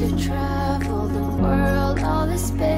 you travel the world, all this space.